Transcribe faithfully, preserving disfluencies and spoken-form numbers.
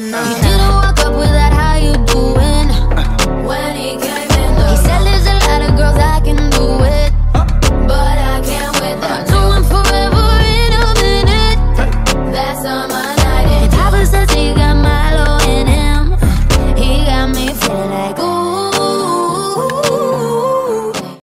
no. You